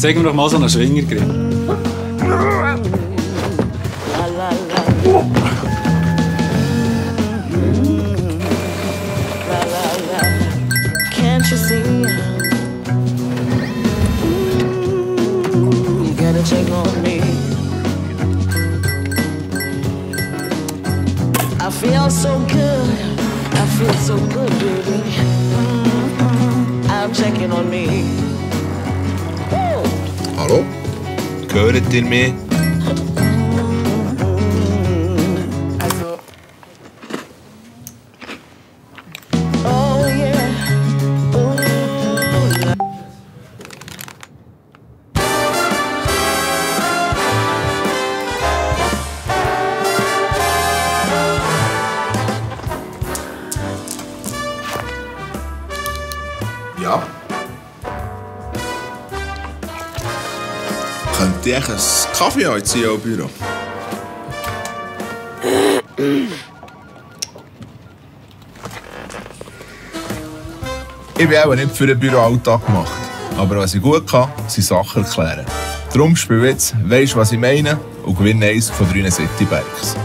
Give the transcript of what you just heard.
Zeig mir doch mal so einen Schwingergriff. I feel so good, baby. I'm checking on me. Hallo? Gehört ihr mir? Also. Oh yeah. Oh yeah. Ja. Könnte ich einen Kaffee einziehen im Büro? Ich bin auch nicht für den Büroalltag gemacht. Aber was ich gut kann, sind Sachen erklären. Darum spiel jetzt «Weisst, was ich meine» und gewinne eines von 3 Citybikes.